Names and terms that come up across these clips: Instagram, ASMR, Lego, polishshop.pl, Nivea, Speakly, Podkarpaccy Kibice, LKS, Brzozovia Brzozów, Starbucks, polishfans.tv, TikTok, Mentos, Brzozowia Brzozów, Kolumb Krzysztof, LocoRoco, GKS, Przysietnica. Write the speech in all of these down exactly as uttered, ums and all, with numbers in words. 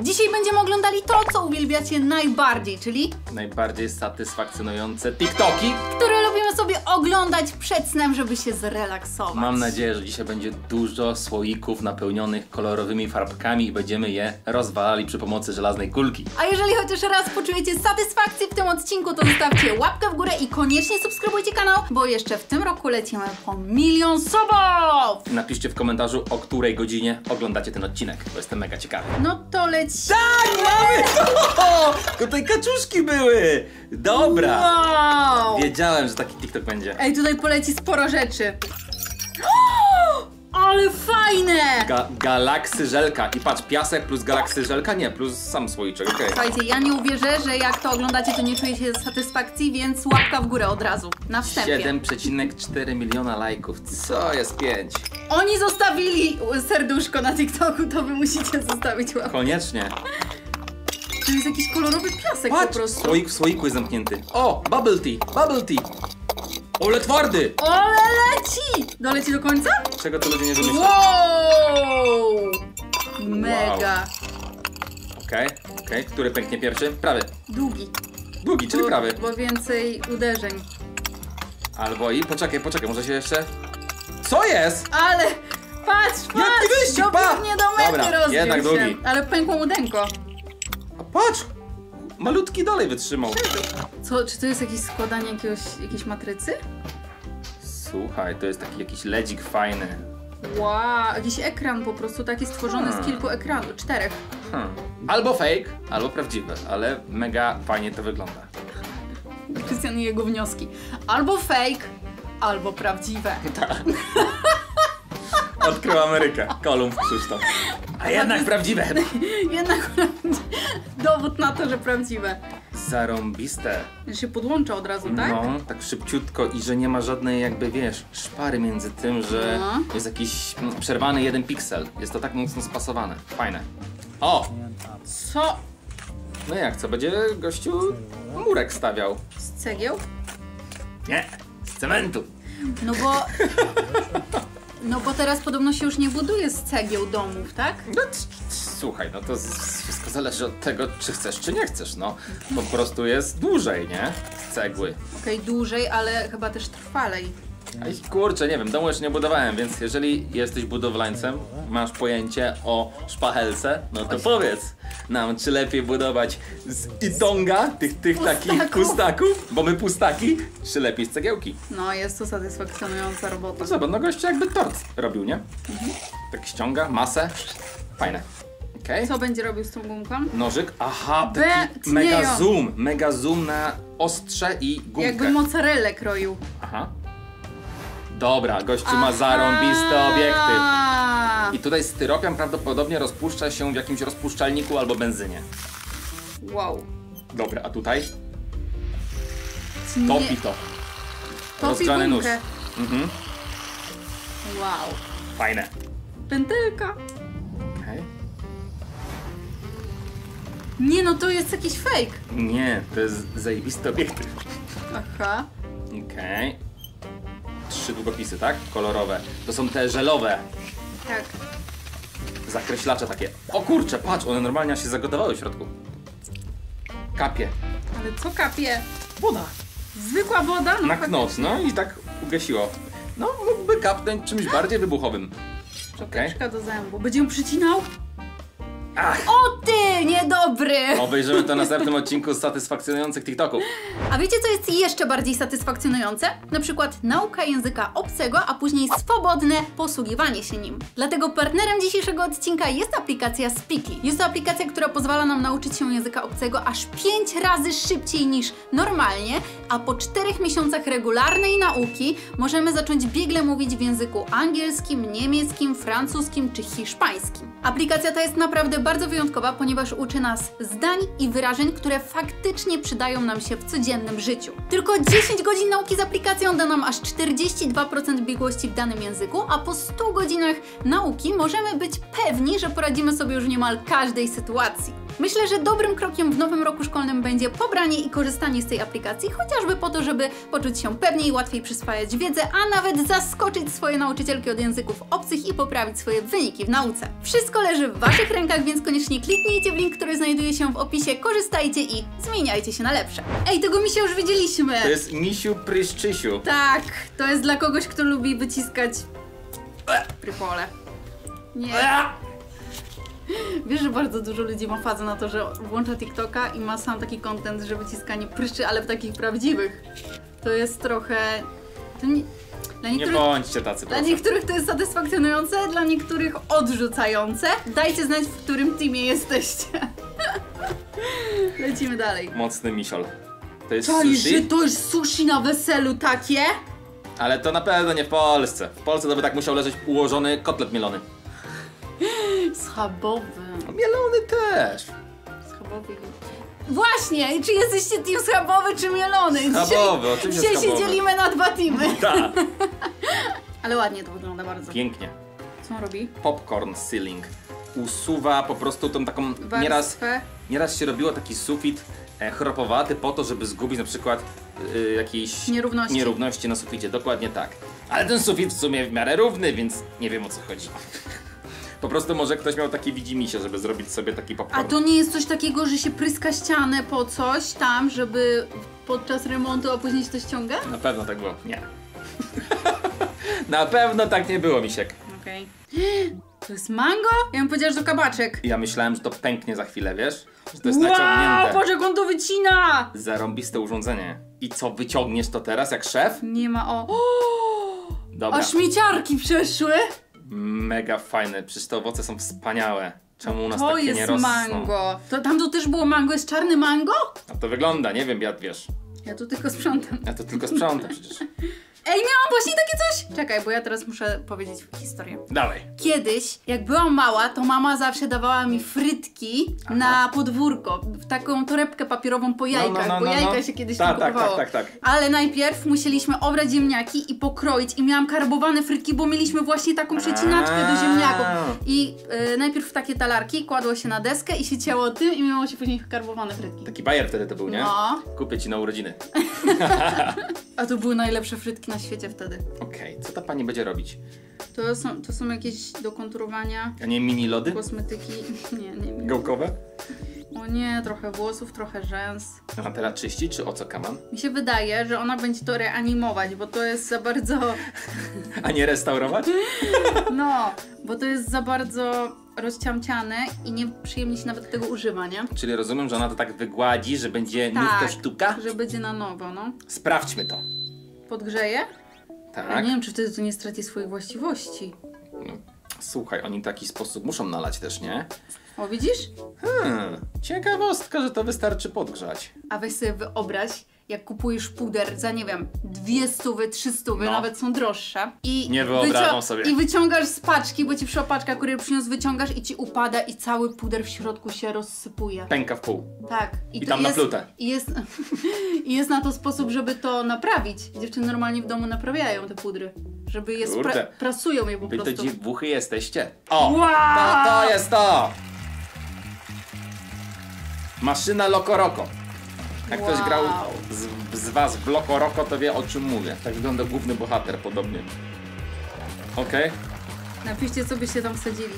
Dzisiaj będziemy oglądali to, co uwielbiacie najbardziej, czyli najbardziej satysfakcjonujące TikToki, które lubimy sobie oglądać przed snem, żeby się zrelaksować. Mam nadzieję, że dzisiaj będzie dużo słoików napełnionych kolorowymi farbkami i będziemy je rozwalali przy pomocy żelaznej kulki. A jeżeli chociaż raz poczujecie satysfakcję w tym odcinku, to zostawcie łapkę w górę i koniecznie subskrybujcie kanał, bo jeszcze w tym roku lecimy po milion subów! Napiszcie w komentarzu, o której godzinie oglądacie ten odcinek, bo jestem mega ciekawy. No to leci... Tak, mamy to! Tutaj kaczuszki były! Dobra! Wow. Wiedziałem, że taki TikTok będzie. Ej, tutaj poleci sporo rzeczy. O, ale fajne! Ga galaksy żelka. I patrz, piasek plus galaksy żelka? Nie, plus sam słoiczek, okej. Okay. Słuchajcie, ja nie uwierzę, że jak to oglądacie, to nie czuję się satysfakcji, więc łapka w górę od razu. Na wstępie. siedem przecinek cztery miliona lajków. Co jest pięć? Oni zostawili serduszko na TikToku, to wy musicie zostawić łapkę. Koniecznie. To jest jakiś kolorowy piasek. Patrz, po prostu. Słoik w słoiku jest zamknięty. O, bubble tea, bubble tea. Ole twardy! Ole leci! Doleci do końca? Czego to ludzie nie domyślą? Wow! Mega! Wow. Okej, okay, okej. Okay. Który pęknie pierwszy? Prawy. Długi. Długi, czyli bo, prawy. Bo więcej uderzeń. Albo i... Poczekaj, poczekaj, może się jeszcze... Co jest? Ale... Patrz, patrz! Jaki wyścig, pa! Nie do mety. Dobra, rozbił jednak się. Długi. Ale pękło udenko. A patrz! Malutki dalej wytrzymał. Co, czy to jest jakieś składanie jakiegoś, jakiejś matrycy? Słuchaj, to jest taki jakiś ledzik fajny. Wow, jakiś ekran po prostu taki stworzony hmm. z kilku ekranów, czterech. Hmm. Albo fake, albo prawdziwe, ale mega fajnie to wygląda. Krystian i jego wnioski. Albo fake, albo prawdziwe. Tak. Odkrył Amerykę. Kolumb Krzysztof. A jednak prawdziwe. Jednak dowód na to, że prawdziwe. Zarąbiste. Ja się podłącza od razu, tak? No, tak szybciutko i że nie ma żadnej jakby, wiesz, szpary między tym, że no. Jest jakiś no, przerwany jeden piksel. Jest to tak mocno spasowane. Fajne. O! Co? No jak, co? Będzie gościu murek stawiał. Z cegieł? Nie, z cementu. No bo... No bo teraz podobno się już nie buduje z cegieł domów, tak? No, słuchaj, no to wszystko zależy od tego, czy chcesz, czy nie chcesz, no. Po prostu jest dłużej, nie? Z cegły. Okej, okay, dłużej, ale chyba też trwalej. Ej, kurczę, nie wiem, domu jeszcze nie budowałem, więc jeżeli jesteś budowlańcem, masz pojęcie o szpachelce, no to powiedz nam, czy lepiej budować z itonga, tych, tych pustaków. Takich pustaków, bo my pustaki, czy lepiej z cegiełki. No, jest to satysfakcjonująca robota. No zobacz, no gość jakby tort robił, nie? Mhm. Tak ściąga masę, fajne. Okay. Co będzie robił z tą gumką? Nożyk, aha, taki mega zoom, mega zoom na ostrze i gumkę. Jakby mozzarellę kroił. Aha. Dobra, gościu aha. ma zarąbisty obiektyw. I tutaj styropian prawdopodobnie rozpuszcza się w jakimś rozpuszczalniku albo benzynie. Wow. Dobra, a tutaj? Nie. Topi to. Rozgrzany nóż. Mhm. Wow. Fajne. Pętelka. Okay. Nie no, to jest jakiś fake. Nie, to jest zajebisty obiektyw. Aha. Okej. Okay. Trzy długopisy, tak? Kolorowe. To są te żelowe. Tak. Zakreślacze takie. O kurczę, patrz, one normalnie się zagotowały w środku. Kapie. Ale co kapie? Woda. Zwykła woda? No na knot, no i tak ugasiło. No, mógłby kapnąć czymś bardziej wybuchowym. Czekaj. Do zębu. Będzie ją przycinał? Ach. O ty, niedobry! Obejrzymy to na następnym odcinku z satysfakcjonujących TikToków. A wiecie, co jest jeszcze bardziej satysfakcjonujące? Na przykład nauka języka obcego, a później swobodne posługiwanie się nim. Dlatego partnerem dzisiejszego odcinka jest aplikacja Speakly. Jest to aplikacja, która pozwala nam nauczyć się języka obcego aż pięć razy szybciej niż normalnie, a po czterech miesiącach regularnej nauki możemy zacząć biegle mówić w języku angielskim, niemieckim, francuskim czy hiszpańskim. Aplikacja ta jest naprawdę bardzo wyjątkowa, ponieważ uczy nas zdań i wyrażeń, które faktycznie przydają nam się w codziennym życiu. Tylko dziesięć godzin nauki z aplikacją da nam aż czterdzieści dwa procent biegłości w danym języku, a po stu godzinach nauki możemy być pewni, że poradzimy sobie już w niemal każdej sytuacji. Myślę, że dobrym krokiem w nowym roku szkolnym będzie pobranie i korzystanie z tej aplikacji, chociażby po to, żeby poczuć się pewniej i łatwiej przyswajać wiedzę, a nawet zaskoczyć swoje nauczycielki od języków obcych i poprawić swoje wyniki w nauce. Wszystko leży w Waszych rękach, więc koniecznie kliknijcie w link, który znajduje się w opisie, korzystajcie i zmieniajcie się na lepsze. Ej, tego misia już widzieliśmy! To jest misiu pryszczysiu. Tak, to jest dla kogoś, kto lubi wyciskać prypole. Nie. Wiesz, że bardzo dużo ludzi ma fazę na to, że włącza TikToka i ma sam taki content, że wyciskanie pryszczy, ale w takich prawdziwych. To jest trochę... To nie... Dla niektórych... Nie bądźcie tacy. Dla niektórych to jest satysfakcjonujące, dla niektórych odrzucające. Dajcie znać, w którym teamie jesteście. Lecimy dalej. Mocny misiol. To jest Czali, sushi? Że to jest sushi na weselu takie? Ale to na pewno nie w Polsce. W Polsce to by tak musiał leżeć ułożony kotlet mielony. Schabowy. No, mielony też. Schabowy. Właśnie, czy jesteście team schabowy czy mielony? Schabowy, dzisiaj, oczywiście dzisiaj schabowy. Się dzielimy na dwa teamy. Tak. Ale ładnie to wygląda bardzo. Pięknie. Co on robi? Popcorn ceiling. Usuwa po prostu tą taką... Nieraz, nieraz się robiło taki sufit e, chropowaty po to, żeby zgubić na przykład y, jakieś nierówności. nierówności na suficie. Dokładnie tak. Ale ten sufit w sumie w miarę równy, więc nie wiem, o co chodzi. Po prostu może ktoś miał taki widzimisię, żeby zrobić sobie taki popcorn. A to nie jest coś takiego, że się pryska ścianę po coś tam, żeby podczas remontu, a później się to ściąga? Na pewno tak było. Nie. Na pewno tak nie było, misiek. Okej. Okay. To jest mango? Ja bym powiedziała, że to kabaczek. Ja myślałem, że to pęknie za chwilę, wiesz? Że to jest wow, naciągnięte. Boże, jak on to wycina! Zarąbiste urządzenie. I co, wyciągniesz to teraz jak szef? Nie ma o... o! Dobra. A śmieciarki przeszły? Mega fajne, przecież te owoce są wspaniałe. Czemu u nas to takie nie rosną? To jest mango. To, tam to też było mango, jest czarny mango? A to wygląda, nie wiem, ja wiesz. Ja tu tylko sprzątam. Ja tu tylko sprzątam przecież. Ej, miałam właśnie takie coś! Czekaj, bo ja teraz muszę powiedzieć historię. Dawaj. Kiedyś, jak byłam mała, to mama zawsze dawała mi frytki. Aha. Na podwórko. W taką torebkę papierową po jajkach, no, no, no, bo no, no. jajka się kiedyś tak, tak, tak, tak, tak. Ale najpierw musieliśmy obrać ziemniaki i pokroić. I miałam karbowane frytki, bo mieliśmy właśnie taką przecinaczkę do ziemniaków. I y, najpierw takie talarki kładło się na deskę i się cięło tym i miało się później karbowane frytki. Taki bajer wtedy to był, nie? No. Kupię ci na urodziny. A to były najlepsze frytki na świecie wtedy. Okej, okay, co ta pani będzie robić? To są, to są jakieś do konturowania. A nie mini lody? Kosmetyki. Nie, nie mini. Gałkowe? O nie, trochę włosów, trochę rzęs. A teraz czyści, czy o co kaman? Mi się wydaje, że ona będzie to reanimować, bo to jest za bardzo... A nie restaurować? No, bo to jest za bardzo rozciamciane i nieprzyjemnie się nawet tego używa, nie? Czyli rozumiem, że ona to tak wygładzi, że będzie tak, nówka sztuka? Że będzie na nowo, no. Sprawdźmy to. Podgrzeje? Tak. Ja nie wiem, czy wtedy to nie straci swoich właściwości. No, słuchaj, oni w taki sposób muszą nalać też, nie? O, widzisz? Hmm, ciekawostka, że to wystarczy podgrzać. A weź sobie wyobraź, jak kupujesz puder za, nie wiem, dwie stówy, trzy stówy, no. nawet są droższe. I nie wyobrażam sobie. I wyciągasz z paczki, bo ci przyszła paczka, kurier przyniósł, wyciągasz i ci upada i cały puder w środku się rozsypuje. Pęka w pół. Tak. I, I tam jest, na plutę. I jest, I jest na to sposób, żeby to naprawić. Dziewczyny normalnie w domu naprawiają te pudry. Żeby je pra prasują je po By prostu. Wy to dziwuchy jesteście. O! Wow! To, to jest to! Maszyna LocoRoco. Jak wow. ktoś grał z, z was w LocoRoco, to wie, o czym mówię. Tak wygląda główny bohater podobnie. Okej. Okay. Napiszcie, co byście tam wsadzili.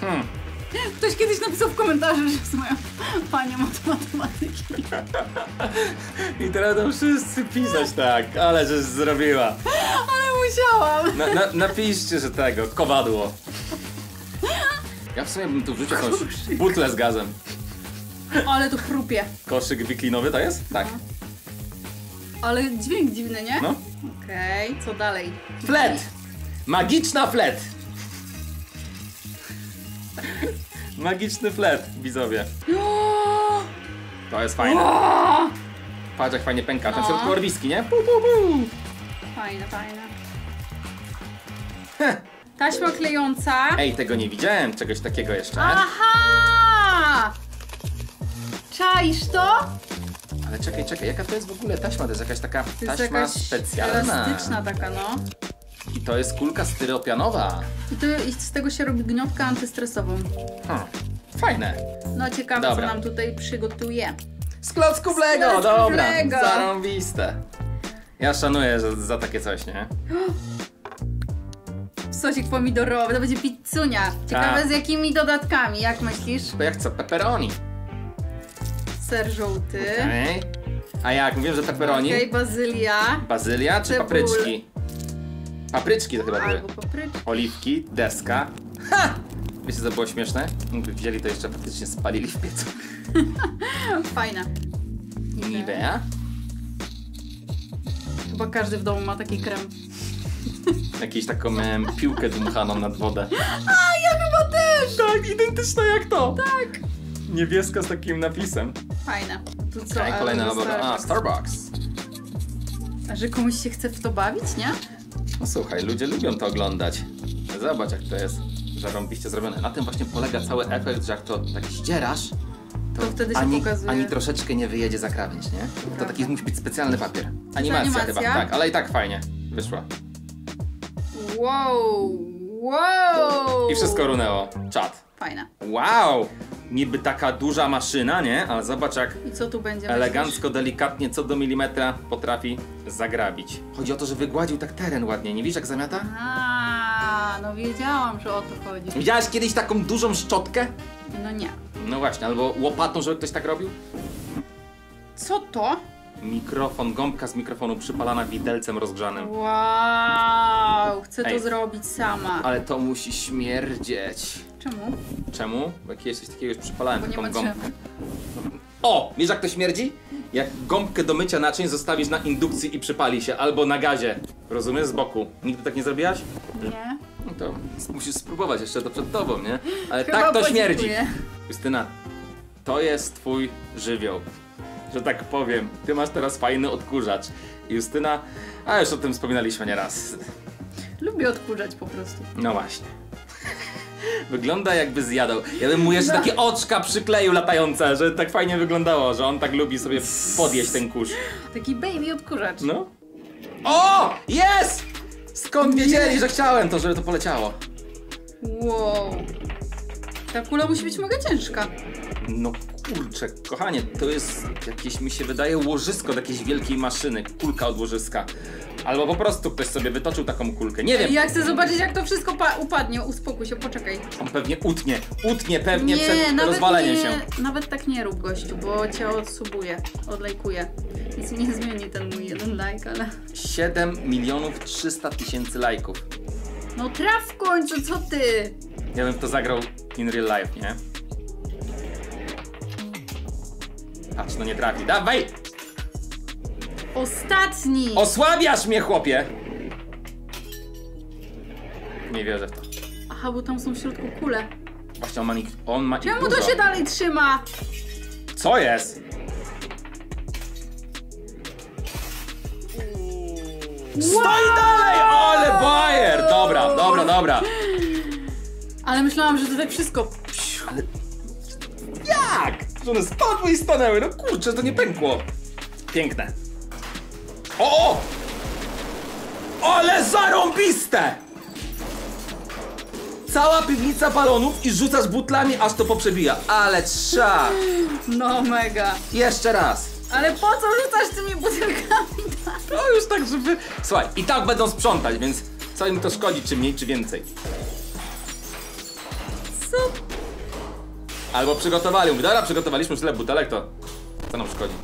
Hmm. Ktoś kiedyś napisał w komentarzu, że jest moją panią od matematyki. I teraz tam wszyscy pisać tak, ale żeś zrobiła. Ale musiałam. Na, na, napiszcie, że tego, kowadło. Ja w sumie bym tu wrzucił jakąś butlę z gazem. Ale tu chrupie. Koszyk wiklinowy to jest? Tak. No. Ale dźwięk dziwny, nie? No. Okej, okay, co dalej? Flet! Magiczna flet! Magiczny flet, widzowie. To jest fajne. Patrz, jak fajnie pęka. Tam w środku orwiski, nie? Puu, puu, puu. Fajne, fajne. Heh. Taśma klejąca. Ej, tego nie widziałem, czegoś takiego jeszcze. Aha! Czaisz to? Ale czekaj, czekaj, jaka to jest w ogóle taśma? To jest jakaś taka taśma specjalna. Elastyczna taka, no. I to jest kulka styropianowa. I, to, i z tego się robi gniotka antystresową. Hmm. Fajne. No ciekawe, dobra, co nam tutaj przygotuje. Z klocków Lego, dobra, zarąbiste. Ja szanuję za, za takie coś, nie? Sosik pomidorowy, to będzie pizzunia. Ciekawe, a z jakimi dodatkami, jak myślisz? To jak co, pepperoni. Ser żółty. Okay. A jak, mówiłem, że pepperoni. Okej, okay, bazylia. Bazylia czy cebul. Papryczki? Papryczki to chyba były. Albo papryczki. Oliwki, deska. Ha! Wiecie, co było śmieszne? Gdyby wzięli to jeszcze faktycznie spalili w piecu. Fajna. Nivea. Chyba każdy w domu ma taki krem. Jakąś taką miałem piłkę dmuchaną nad wodę. A, ja chyba też! Tak, identyczna jak to! Tak! Niebieska z takim napisem. Fajne. Tu co? Okay, kolejna na Starbucks. A, Starbucks. A że komuś się chce w to bawić, nie? No słuchaj, ludzie lubią to oglądać. Zobacz, jak to jest zarąbiście zrobione. Na tym właśnie polega cały efekt, że jak to tak zdzierasz, to, to wtedy się ani, pokazuje. Ani troszeczkę nie wyjedzie za krawędź, nie? Prawda. To taki musi być specjalny papier. Animacja, animacja chyba, tak, ale i tak fajnie wyszła. Wow, wow! I wszystko runęło. Czad. Fajna. Wow! Niby taka duża maszyna, nie? Ale zobacz, jak i co tu będzie elegancko, delikatnie, co do milimetra potrafi zagrabić. Chodzi o to, że wygładził tak teren ładnie. Nie widzisz, jak zamiata? A, no wiedziałam, że o to chodzi. Widziałaś kiedyś taką dużą szczotkę? No nie. No właśnie, albo łopatą, żeby ktoś tak robił? Co to? Mikrofon, gąbka z mikrofonu przypalana widelcem rozgrzanym. Wow, chcę to Ej, zrobić sama. Ale to musi śmierdzieć. Czemu? Czemu? Bo jak coś takiego już przypalałem, taką gąbkę. O! Wiesz, jak to śmierdzi? Jak gąbkę do mycia naczyń zostawisz na indukcji i przypali się, albo na gazie. Rozumiesz? Z boku. Nigdy tak nie zrobiłaś? Nie. No to musisz spróbować jeszcze to przed tobą, nie? Ale chyba tak to podziękuję. Śmierdzi. Justyna, to jest twój żywioł. Że tak powiem, ty masz teraz fajny odkurzacz. Justyna, a już o tym wspominaliśmy nieraz. Lubię odkurzać po prostu. No właśnie. Wygląda, jakby zjadał. Ja bym mu jeszcze takie oczka przykleił latające, żeby tak fajnie wyglądało, że on tak lubi sobie podjeść ten kurz. Taki baby odkurzacz. No. O! Jest! Skąd wiedzieli, że chciałem to, żeby to poleciało? Wow. Ta kula musi być mega ciężka. No kurczę, kochanie, to jest jakieś, mi się wydaje, łożysko od jakiejś wielkiej maszyny. Kulka od łożyska. Albo po prostu ktoś sobie wytoczył taką kulkę, nie wiem. Ja chcę zobaczyć, jak to wszystko upadnie, uspokój się, poczekaj. On pewnie utnie, utnie pewnie nie, przed nawet rozwaleniem nie, się. Nawet tak nie rób, gościu, bo cię odsubuje, odlajkuje. Nic nie zmieni ten mój jeden lajk, ale... siedem milionów trzysta tysięcy lajków. No traf w końcu, co ty? Ja bym to zagrał in real life, nie? Patrz, no nie trafi, dawaj! Ostatni! Osłabiasz mnie, chłopie! Nie wierzę w to. Aha, bo tam są w środku kule. Właśnie on ma, on ma Czemu dużo. To się dalej trzyma? Co jest? Stoi wow! dalej! Ale bajer! Dobra, dobra, dobra. Ale myślałam, że to tak wszystko... Ale... Jak? Że one spadły i stanęły, no kurczę, to nie pękło. Piękne. O! Ale zarąbiste! Cała piwnica balonów i rzucasz butlami, aż to poprzebija. Ale trza! No mega. Jeszcze raz. Ale po co rzucasz tymi butelkami? No już tak, żeby... Słuchaj, i tak będą sprzątać, więc co im to szkodzi, czy mniej, czy więcej. Co? Albo przygotowali. Mówię, dobra, przygotowaliśmy już tyle butelek, to co nam szkodzi?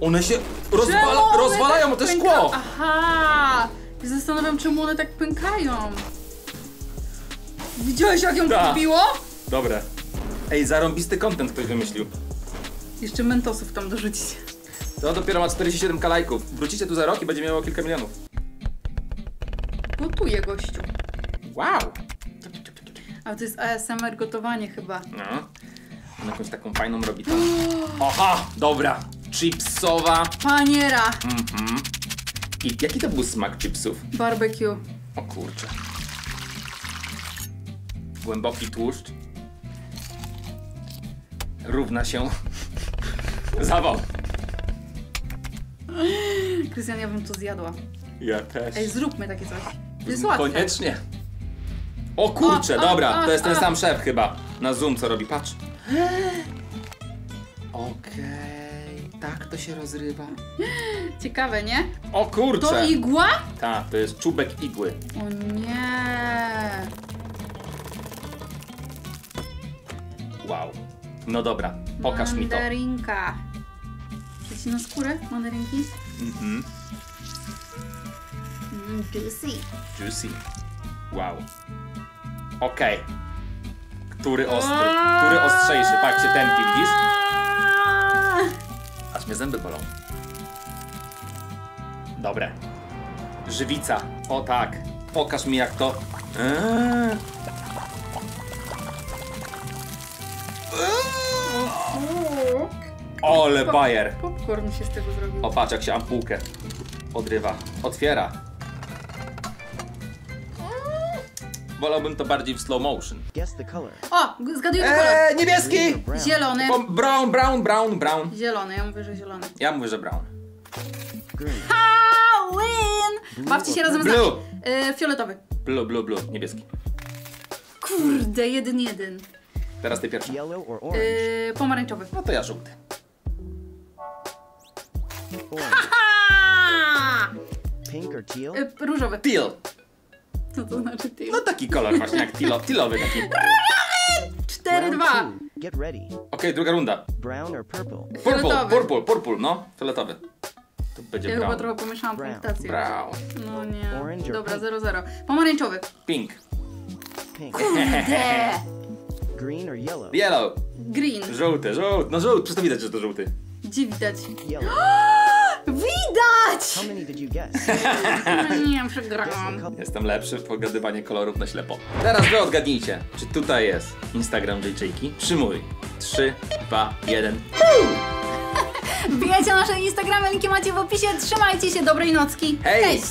One się rozwala one rozwalają tak o te szkło! Aha! Zastanawiam, czemu one tak pękają. Widziałeś, jak ją podbiło? Dobre. Ej, zarąbisty content ktoś wymyślił. Jeszcze mentosów tam dorzucić. To dopiero ma czterdzieści siedem ka lajków. Wrócicie tu za rok i będzie miało kilka milionów. Gotuje, gościu. Wow! Ale to jest A S M R gotowanie chyba. No. On jakąś taką fajną robi tam. Aha! Dobra! Chipsowa paniera. Mhm. I jaki to był smak chipsów? Barbecue. O kurczę. Głęboki tłuszcz równa się zawał. Krystian, ja bym to zjadła. Ja też. Ej, zróbmy takie coś. Jest łatwe. Koniecznie. O kurczę, o, dobra, o, o, to jest ten sam szef chyba. Na Zoom co robi, patrz. Okej, okay. Tak to się rozrywa. Ciekawe, nie? O kurczę. To igła? Tak, to jest czubek igły. O nie. Wow. No dobra, pokaż mi to. Mandarynka. Chcecie na skórę mandarynki? Mhm. Mm, juicy. Juicy. Wow. Okej. Okay. Który ostry? Który ostrzejszy? Patrzcie, ten widzisz? Aż mnie zęby bolą. Dobre. Żywica. O tak. Pokaż mi jak to... Eee. Ole bajer. Popcorn się z tego zrobił. O patrz jak się ampułkę odrywa. Otwiera. Wolałbym to bardziej w slow motion. O! Zgaduję eee, kolor. Niebieski! Zielony. Brown, brown, brown, brown. Zielony, ja mówię, że zielony. Ja mówię, że brown. Halloween! Bawcie się razem blue. z e, Fioletowy. Blue, blue, blue. Niebieski. Kurde, jeden, jeden. Teraz ty pierwszy. Yy, pomarańczowy. No to ja żółty. Haha! Pink or teal? Yy, różowy. Teal. Co to znaczy teal? No taki kolor właśnie jak teal, tealowy taki. cztery dwa. Okej, okay, druga runda. Brown or purple? Purple, purple, purple, no. Fioletowy. To będzie ja brown. Chyba trochę pomieszałam punktację. Brown. No nie. Dobra, zero zero. Pomarańczowy. Pink. Pink. Kurde! Green or yellow? Yellow. Green. Żółty, żółty. No żółty, przecież to widać, że to żółty. Gdzie widać? Yellow. Widać! How many did you guess? Nie wiem, przegrałam. Jestem lepszy w odgadywanie kolorów na ślepo. Teraz wy odgadnijcie, czy tutaj jest Instagram J J K. Przyjmuj. trzy, dwa, jeden. Wbijajcie na nasze Instagramy, linki macie w opisie. Trzymajcie się, dobrej nocki. Hej! Hej.